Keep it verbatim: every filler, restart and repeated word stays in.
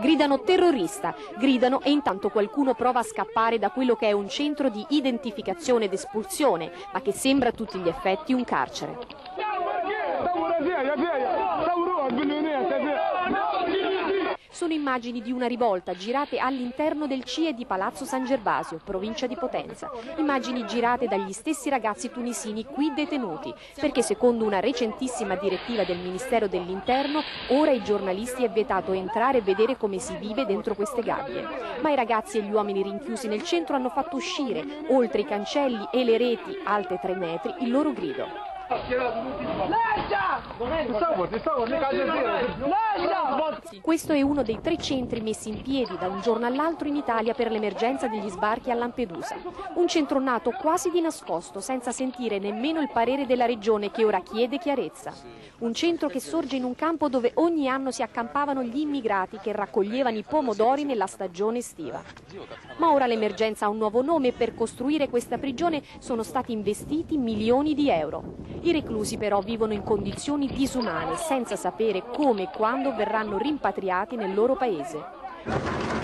Gridano terrorista, gridano e intanto qualcuno prova a scappare da quello che è un centro di identificazione ed espulsione, ma che sembra a tutti gli effetti un carcere. Sono immagini di una rivolta girate all'interno del C I E di Palazzo San Gervasio, provincia di Potenza. Immagini girate dagli stessi ragazzi tunisini qui detenuti, perché secondo una recentissima direttiva del Ministero dell'Interno, ora ai giornalisti è vietato entrare e vedere come si vive dentro queste gabbie. Ma i ragazzi e gli uomini rinchiusi nel centro hanno fatto uscire, oltre i cancelli e le reti alte tre metri, il loro grido. Questo è uno dei tre centri messi in piedi da un giorno all'altro in Italia per l'emergenza degli sbarchi a Lampedusa. Un centro nato quasi di nascosto, senza sentire nemmeno il parere della regione che ora chiede chiarezza. Un centro che sorge in un campo dove ogni anno si accampavano gli immigrati che raccoglievano i pomodori nella stagione estiva. Ma ora l'emergenza ha un nuovo nome e per costruire questa prigione sono stati investiti milioni di euro. I reclusi però vivono in condizioni disumane, senza sapere come e quando verranno rimpatriati nel loro paese.